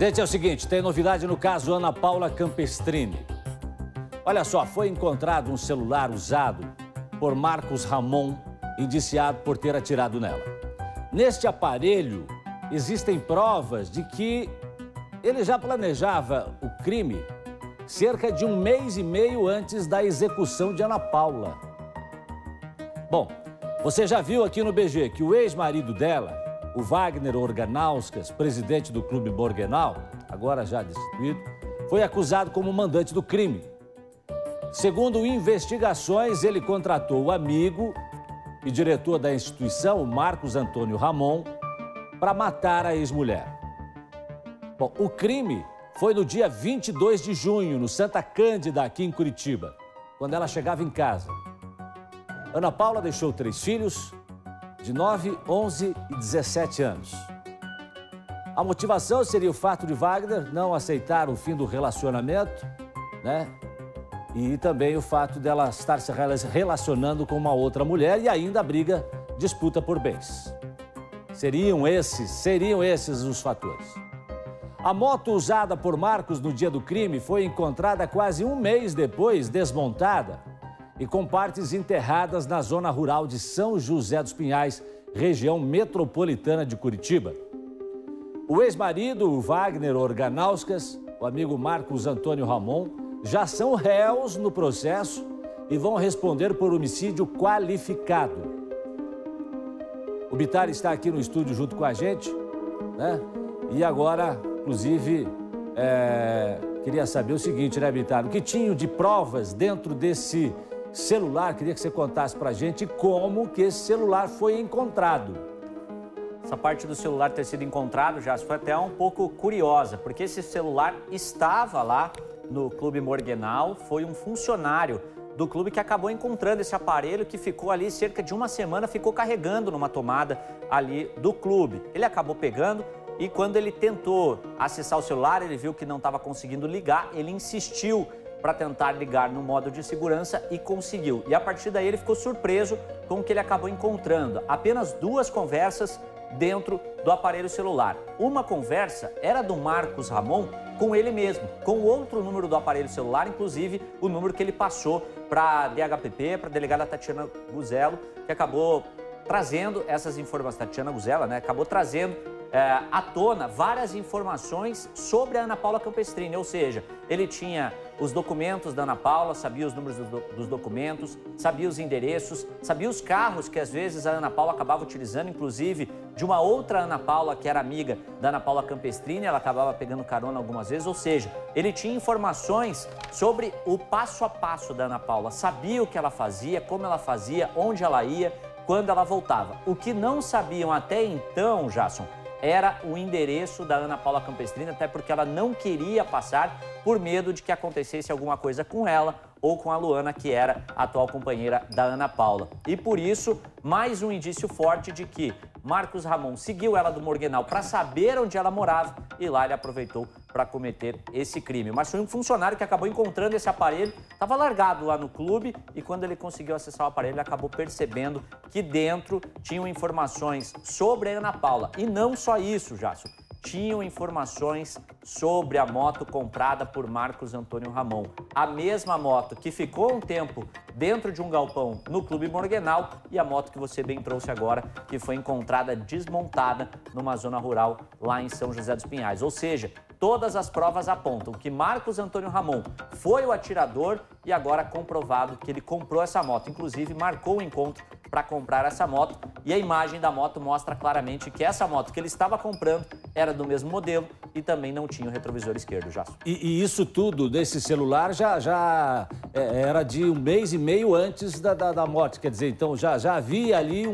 Gente, é o seguinte, tem novidade no caso Ana Paula Campestrini. Olha só, foi encontrado um celular usado por Marcos Ramon, indiciado por ter atirado nela. Neste aparelho, existem provas de que ele já planejava o crime cerca de 1,5 mês antes da execução de Ana Paula. Bom, você já viu aqui no BG que o ex-marido dela, o Wagner Organauskas, presidente do clube Morgenal, agora já destituído, foi acusado como mandante do crime. Segundo investigações, ele contratou o amigo e diretor da instituição, o Marcos Antônio Ramon, para matar a ex-mulher. Bom, o crime foi no dia 22 de junho, no Santa Cândida, aqui em Curitiba, quando ela chegava em casa. Ana Paula deixou 3 filhos, de 9, 11 e 17 anos. A motivação seria o fato de Wagner não aceitar o fim do relacionamento, né? E também o fato dela estar se relacionando com uma outra mulher e ainda a briga, disputa por bens. Seriam esses os fatores. A moto usada por Marcos no dia do crime foi encontrada quase 1 mês depois, desmontada e com partes enterradas na zona rural de São José dos Pinhais, região metropolitana de Curitiba. O ex-marido, Wagner Organauskas, o amigo Marcos Antônio Ramon, já são réus no processo e vão responder por homicídio qualificado. O Bittar está aqui no estúdio junto com a gente, né? E agora, inclusive, queria saber o seguinte, né, Bittar? O que tinha de provas dentro desse celular? Queria que você contasse pra gente como que esse celular foi encontrado. Essa parte do celular ter sido encontrado, já foi até um pouco curiosa, porque esse celular estava lá no Clube Morgenal, foi um funcionário do clube que acabou encontrando esse aparelho que ficou ali cerca de 1 semana, ficou carregando numa tomada ali do clube. Ele acabou pegando e quando ele tentou acessar o celular, ele viu que não estava conseguindo ligar, ele insistiu para tentar ligar no modo de segurança e conseguiu. E a partir daí ele ficou surpreso com o que ele acabou encontrando. Apenas 2 conversas dentro do aparelho celular. Uma conversa era do Marcos Ramon com ele mesmo, com outro número do aparelho celular, inclusive o número que ele passou para a DHPP, para a delegada Tatiana Guzelo, que acabou trazendo essas informações. Tatiana Guzelo, né? Acabou trazendo à tona várias informações sobre a Ana Paula Campestrini, ou seja, ele tinha os documentos da Ana Paula, sabia os números dos documentos, sabia os endereços, sabia os carros que às vezes a Ana Paula acabava utilizando, inclusive de uma outra Ana Paula que era amiga da Ana Paula Campestrini, ela acabava pegando carona algumas vezes, ou seja, ele tinha informações sobre o passo a passo da Ana Paula, sabia o que ela fazia, como ela fazia, onde ela ia, quando ela voltava. O que não sabiam até então, Jasson, era o endereço da Ana Paula Campestrini, até porque ela não queria passar por medo de que acontecesse alguma coisa com ela ou com a Luana, que era a atual companheira da Ana Paula. E por isso, mais um indício forte de que Marcos Ramon seguiu ela do Morgenal para saber onde ela morava e lá ele aproveitou para cometer esse crime. Mas foi um funcionário que acabou encontrando esse aparelho, estava largado lá no clube e quando ele conseguiu acessar o aparelho, ele acabou percebendo que dentro tinham informações sobre a Ana Paula. E não só isso, Jasson, tinham informações sobre a moto comprada por Marcos Antônio Ramon. A mesma moto que ficou um tempo dentro de um galpão no Clube Morgenal e a moto que você bem trouxe agora, que foi encontrada desmontada numa zona rural lá em São José dos Pinhais. Ou seja, todas as provas apontam que Marcos Antônio Ramon foi o atirador e agora comprovado que ele comprou essa moto. Inclusive, marcou o encontro para comprar essa moto e a imagem da moto mostra claramente que essa moto que ele estava comprando era do mesmo modelo e também não tinha o retrovisor esquerdo, Jasson. E isso tudo desse celular já era de 1,5 mês antes da morte, quer dizer, então já havia ali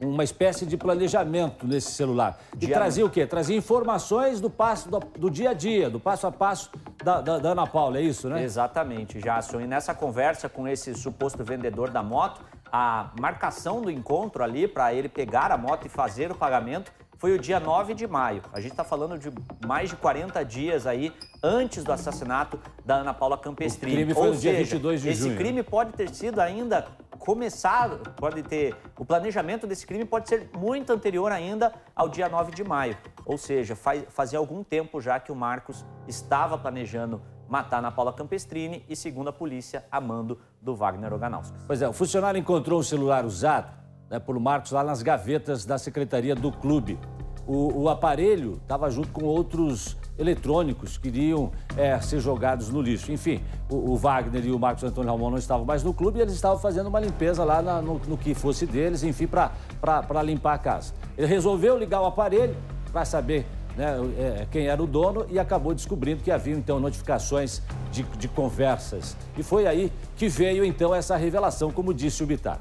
uma espécie de planejamento nesse celular. E trazia o quê? Trazia informações do dia a dia, do passo a passo da Ana Paula, é isso, né? Exatamente, Jasson. E nessa conversa com esse suposto vendedor da moto, a marcação do encontro ali para ele pegar a moto e fazer o pagamento foi o dia 9 de maio. A gente está falando de mais de 40 dias aí antes do assassinato da Ana Paula Campestrini. O crime foi no dia 22 de junho. Esse crime pode ter sido ainda começado, pode ter, o planejamento desse crime pode ser muito anterior ainda ao dia 9 de maio. Ou seja, fazia algum tempo já que o Marcos estava planejando matar Ana Paula Campestrini e, segundo a polícia, a mando do Wagner Organauskas. Pois é, o funcionário encontrou um celular usado, né, por Marcos lá nas gavetas da secretaria do clube. O aparelho estava junto com outros eletrônicos que iriam ser jogados no lixo. Enfim, o Wagner e o Marcos Antônio Ramon não estavam mais no clube e eles estavam fazendo uma limpeza lá no que fosse deles, enfim, para limpar a casa. Ele resolveu ligar o aparelho para saber, né, quem era o dono, e acabou descobrindo que havia, então, notificações de conversas. E foi aí que veio, então, essa revelação, como disse o Itá.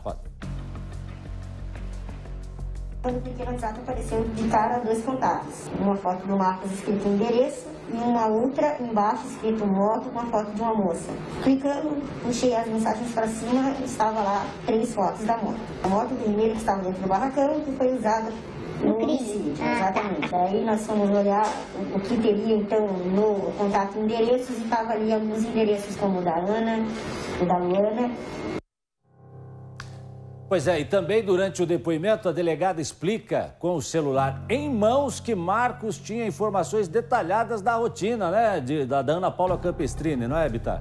No pequeno WhatsApp apareceu de cara dois contatos. Uma foto do Marcos escrito endereço e uma outra embaixo escrito moto com a foto de uma moça. Clicando, puxei as mensagens para cima e estava lá três fotos da moto. A moto vermelha que estava dentro do barracão que foi usada no crime. Exatamente. Aí nós fomos olhar o que teria então no contato endereços e estava ali alguns endereços como o da Ana, o da Luana. Pois é, e também durante o depoimento, a delegada explica com o celular em mãos que Marcos tinha informações detalhadas da rotina, né, da Ana Paula Campestrini, não é, Bittar?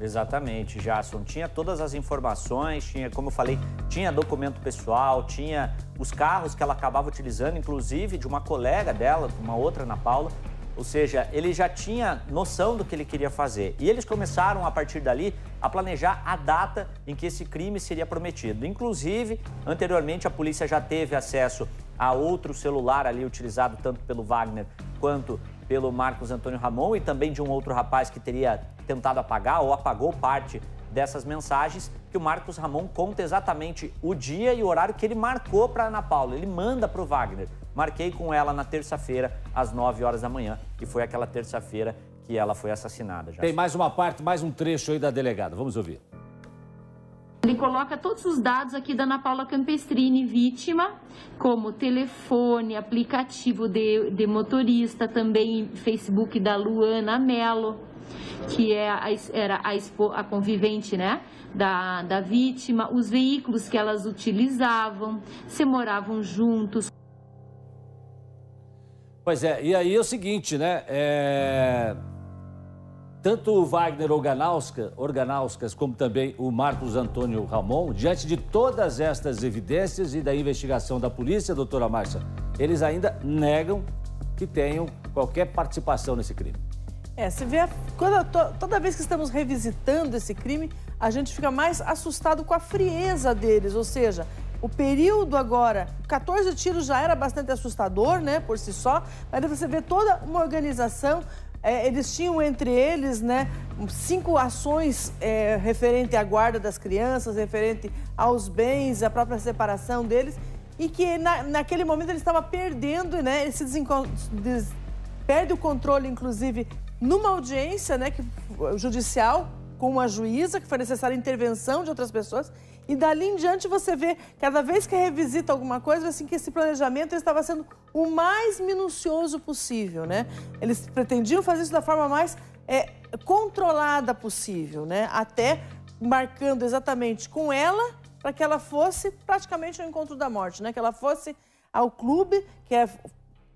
Exatamente, Jasson. Tinha todas as informações, tinha, como eu falei, tinha documento pessoal, tinha os carros que ela acabava utilizando, inclusive de uma colega dela, uma outra Ana Paula. Ou seja, ele já tinha noção do que ele queria fazer. E eles começaram, a partir dali, a planejar a data em que esse crime seria prometido. Inclusive, anteriormente, a polícia já teve acesso a outro celular ali utilizado tanto pelo Wagner quanto pelo Marcos Antônio Ramon e também de um outro rapaz que teria tentado apagar ou apagou parte dessas mensagens, que o Marcos Ramon conta exatamente o dia e o horário que ele marcou para Ana Paula. Ele manda para o Wagner. Marquei com ela na terça-feira, às 9 horas da manhã, e foi aquela terça-feira que ela foi assassinada. Já. Tem mais uma parte, mais um trecho aí da delegada. Vamos ouvir. Ele coloca todos os dados aqui da Ana Paula Campestrini, vítima, como telefone, aplicativo de motorista, também Facebook da Luana Mello, que era a convivente, né, da vítima, os veículos que elas utilizavam, se moravam juntos. Pois é, e aí é o seguinte, né, tanto o Wagner Organauskas como também o Marcos Antônio Ramon, diante de todas estas evidências e da investigação da polícia, doutora Márcia, eles ainda negam que tenham qualquer participação nesse crime. É, se vê, toda vez que estamos revisitando esse crime, a gente fica mais assustado com a frieza deles, ou seja... O período agora, 14 tiros já era bastante assustador, né, por si só, mas você vê toda uma organização, eles tinham entre eles, né, 5 ações referente à guarda das crianças, referente aos bens, à própria separação deles, e que naquele momento ele estava perdendo, né, ele se perde o controle, inclusive, numa audiência, né, judicial, com uma juíza, que foi necessária a intervenção de outras pessoas. E dali em diante você vê, cada vez que revisita alguma coisa, assim, que esse planejamento estava sendo o mais minucioso possível, né? Eles pretendiam fazer isso da forma mais controlada possível, né? Até marcando exatamente com ela, para que ela fosse praticamente ao encontro da morte, né? Que ela fosse ao clube, que é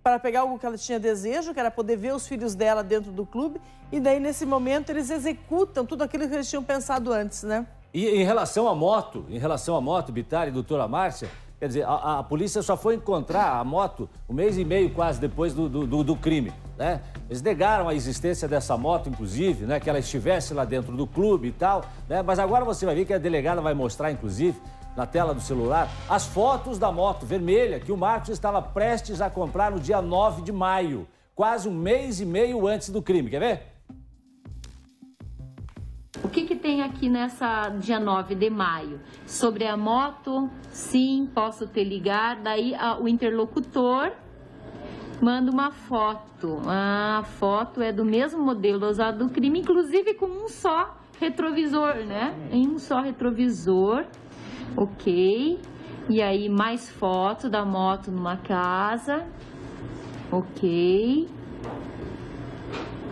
para pegar algo que ela tinha desejo, que era poder ver os filhos dela dentro do clube. E daí, nesse momento, eles executam tudo aquilo que eles tinham pensado antes, né? E em relação à moto, Bittar e doutora Márcia, quer dizer, a polícia só foi encontrar a moto um mês e meio quase depois do crime, né? Eles negaram a existência dessa moto, inclusive, né? Que ela estivesse lá dentro do clube e tal, né? Mas agora você vai ver que a delegada vai mostrar, inclusive, na tela do celular, as fotos da moto vermelha que o Marcos estava prestes a comprar no dia 9 de maio, quase um mês e meio antes do crime. Quer ver? O que tem aqui nessa dia 9 de maio? Sobre a moto, sim, posso te ligar. Daí o interlocutor manda uma foto. A foto é do mesmo modelo usado do crime, inclusive com um só retrovisor, né? Em um só retrovisor, ok. E aí mais foto da moto numa casa, ok.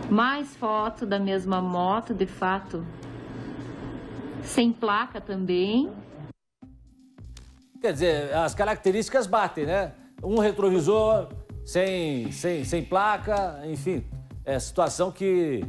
Mais foto da mesma moto, de fato, sem placa também. Quer dizer, as características batem, né? Um retrovisor sem placa, enfim. É situação que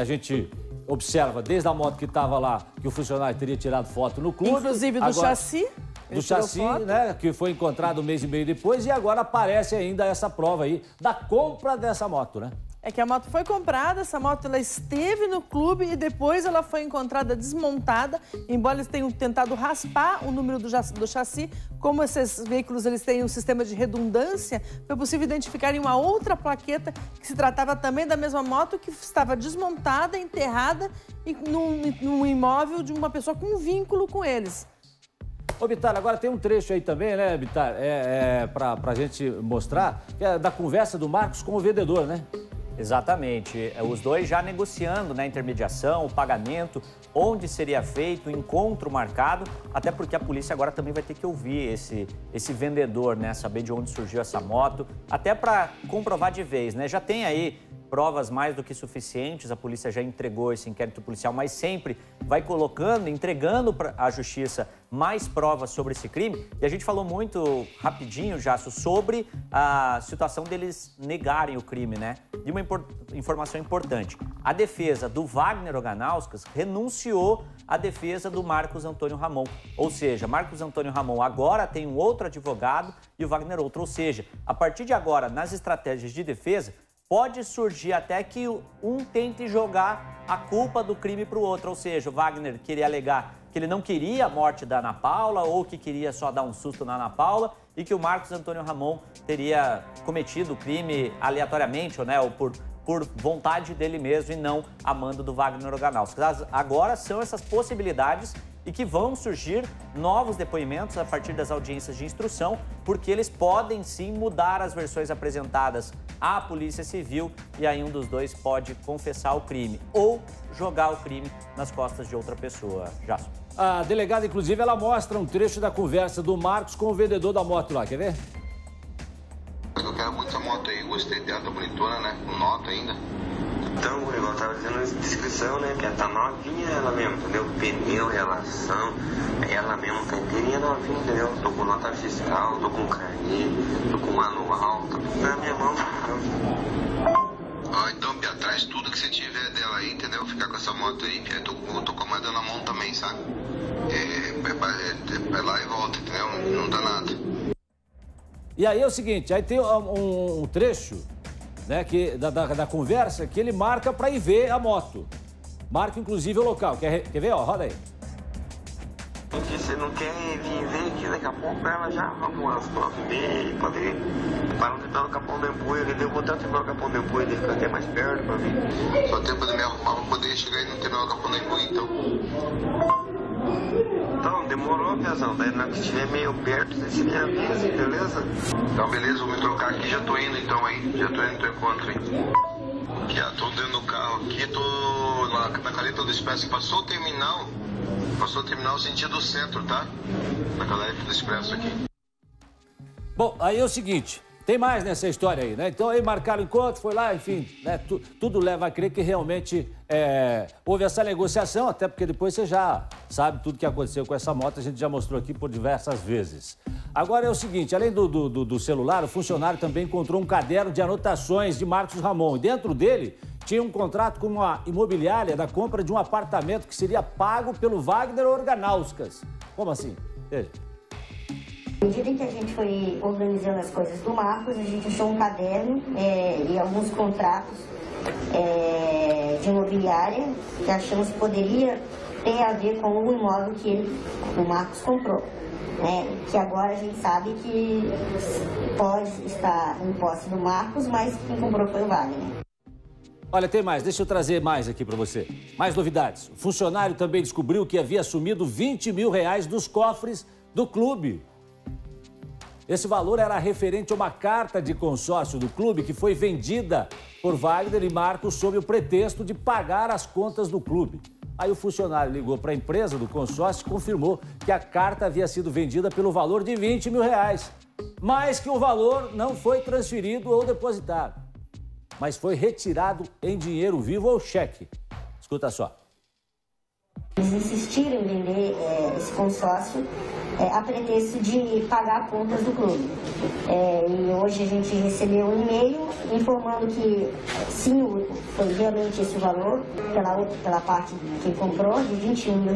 a gente observa desde a moto que estava lá, que o funcionário teria tirado foto no clube. Inclusive do chassi. Do chassi, né, que foi encontrado um mês e meio depois, e agora aparece ainda essa prova aí da compra dessa moto, né? É que a moto foi comprada, essa moto ela esteve no clube e depois ela foi encontrada desmontada, embora eles tenham tentado raspar o número do chassi, como esses veículos eles têm um sistema de redundância, foi possível identificar em uma outra plaqueta que se tratava também da mesma moto que estava desmontada, enterrada e num imóvel de uma pessoa com um vínculo com eles. Ô, Bittar, agora tem um trecho aí também, né, Bittar, pra gente mostrar, que é da conversa do Marcos com o vendedor, né? Exatamente. Os dois já negociando, né, a intermediação, o pagamento, onde seria feito, o encontro marcado, até porque a polícia agora também vai ter que ouvir esse vendedor, né, saber de onde surgiu essa moto, até para comprovar de vez, né? Já tem aí provas mais do que suficientes, a polícia já entregou esse inquérito policial, mas sempre vai colocando, entregando à justiça mais provas sobre esse crime. E a gente falou muito rapidinho, Jasso, sobre a situação deles negarem o crime, né? E uma informação importante, a defesa do Wagner Organauskas renunciou à defesa do Marcos Antônio Ramon. Ou seja, Marcos Antônio Ramon agora tem um outro advogado e o Wagner outro. Ou seja, a partir de agora, nas estratégias de defesa, pode surgir até que um tente jogar a culpa do crime para o outro. Ou seja, o Wagner queria alegar que ele não queria a morte da Ana Paula ou que queria só dar um susto na Ana Paula e que o Marcos Antônio Ramon teria cometido o crime aleatoriamente, né, ou por vontade dele mesmo e não a mando do Wagner Organauskas. Agora são essas possibilidades e que vão surgir novos depoimentos a partir das audiências de instrução, porque eles podem sim mudar as versões apresentadas à Polícia Civil e aí um dos dois pode confessar o crime ou jogar o crime nas costas de outra pessoa. Jasson. A delegada, inclusive, ela mostra um trecho da conversa do Marcos com o vendedor da moto lá, quer ver? Eu quero muito essa moto aí, gostei dela, tá bonitona, né? Com nota ainda. Então, igual eu tava dizendo na descrição, né, que ela tá novinha, ela mesmo, entendeu? Pneu, relação, ela mesmo tá inteirinha novinha, entendeu? Tô com nota fiscal, tô com carnê, tô com manual, tá na minha mão, entendeu? Ó, então, Pia, traz tudo que você tiver dela aí, entendeu? Ficar com essa moto aí, Pia, tô com a mão na mão também, sabe? Vai lá e volta, entendeu? Não dá nada. E aí é o seguinte, aí tem um trecho, né, que, da conversa, que ele marca para ir ver a moto. Marca, inclusive, o local. Quer ver? Ó, roda aí. Porque você não quer vir ver aqui, daqui a pouco ela já vamos às 9h30, pode ir. Para não no Capão do Empuê, ele deu botão no Capão do Empuê, ele fica até mais perto para mim. Só tempo de me arrumar para poder chegar e não terminar o Capão do Empuê, então. Então, demorou, Piazão. Daí na que estiver meio perto, você me avisa, beleza? Então, beleza, vou me trocar aqui, já tô indo então aí. Já tô indo, tô encontro aí. Já tô dentro do carro aqui, tô lá na caleta do Expresso. Passou o terminal sentido centro, tá? Na caleta do Expresso aqui. Bom, aí é o seguinte, tem mais nessa história aí, né? Então aí marcaram o encontro, foi lá, enfim, né? Tudo leva a crer que realmente houve essa negociação, até porque depois você já sabe tudo que aconteceu com essa moto, a gente já mostrou aqui por diversas vezes. Agora é o seguinte, além do celular, o funcionário também encontrou um caderno de anotações de Marcos Ramon. E dentro dele tinha um contrato com uma imobiliária da compra de um apartamento que seria pago pelo Wagner Organauskas. Como assim? Veja. À medida que a gente foi organizando as coisas do Marcos, a gente achou um caderno e alguns contratos de imobiliária que achamos que poderia ter a ver com o imóvel que o Marcos comprou, né? Que agora a gente sabe que pode estar em posse do Marcos, mas quem comprou foi o Wagner. Olha, tem mais. Deixa eu trazer mais aqui para você. Mais novidades. O funcionário também descobriu que havia assumido R$20 mil dos cofres do clube. Esse valor era referente a uma carta de consórcio do clube que foi vendida por Wagner e Marcos sob o pretexto de pagar as contas do clube. Aí o funcionário ligou para a empresa do consórcio e confirmou que a carta havia sido vendida pelo valor de R$20 mil, mas que o valor não foi transferido ou depositado, mas foi retirado em dinheiro vivo ou cheque. Escuta só. Eles insistiram em vender esse consórcio a pretexto de pagar contas do clube. E hoje a gente recebeu um e-mail informando que sim, foi realmente esse o valor pela parte que comprou, de R$21 mil.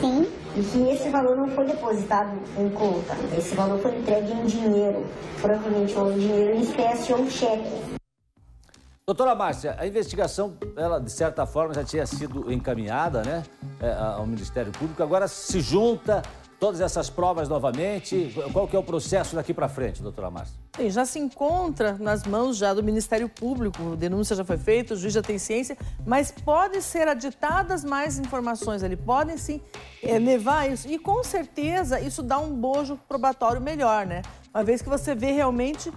Sim. E que esse valor não foi depositado em conta, esse valor foi entregue em dinheiro, provavelmente ou em dinheiro em espécie ou um cheque. Doutora Márcia, a investigação, ela de certa forma já tinha sido encaminhada, né, ao Ministério Público. Agora se junta todas essas provas novamente. Qual que é o processo daqui para frente, doutora Márcia? Bem, já se encontra nas mãos já do Ministério Público, a denúncia já foi feita, o juiz já tem ciência, mas podem ser aditadas mais informações, ele podem sim levar isso. E com certeza isso dá um bojo probatório melhor, né? Uma vez que você vê realmente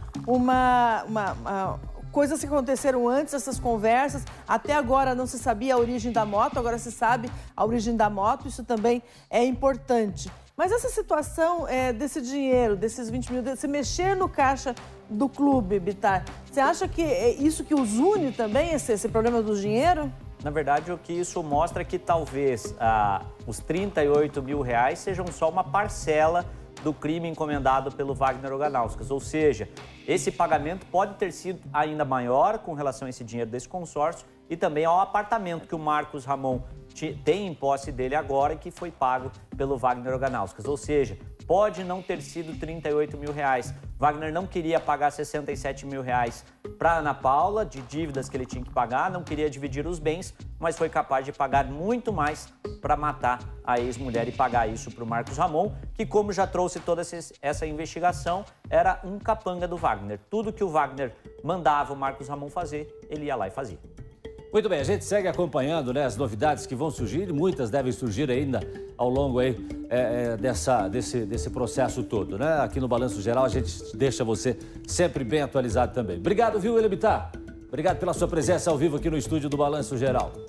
coisas que aconteceram antes, essas conversas. Até agora não se sabia a origem da moto, agora se sabe a origem da moto, isso também é importante. Mas essa situação desse dinheiro, desses 20 mil, se mexer no caixa do clube, Bittar, você acha que é isso que os une também, esse problema do dinheiro? Na verdade, o que isso mostra é que talvez os R$38 mil sejam só uma parcela do crime encomendado pelo Wagner Organauskas, ou seja, esse pagamento pode ter sido ainda maior com relação a esse dinheiro desse consórcio e também ao apartamento que o Marcos Ramon tem em posse dele agora e que foi pago pelo Wagner Organauskas, ou seja, pode não ter sido R$38 mil. Wagner não queria pagar R$67 mil para Ana Paula, de dívidas que ele tinha que pagar, não queria dividir os bens, mas foi capaz de pagar muito mais para matar a ex-mulher e pagar isso para o Marcos Ramon, que, como já trouxe toda essa investigação, era um capanga do Wagner. Tudo que o Wagner mandava o Marcos Ramon fazer, ele ia lá e fazia. Muito bem, a gente segue acompanhando, né, as novidades que vão surgir, muitas devem surgir ainda ao longo aí, desse processo todo, né? Aqui no Balanço Geral a gente deixa você sempre bem atualizado também. Obrigado, viu, William Itá? Obrigado pela sua presença ao vivo aqui no estúdio do Balanço Geral.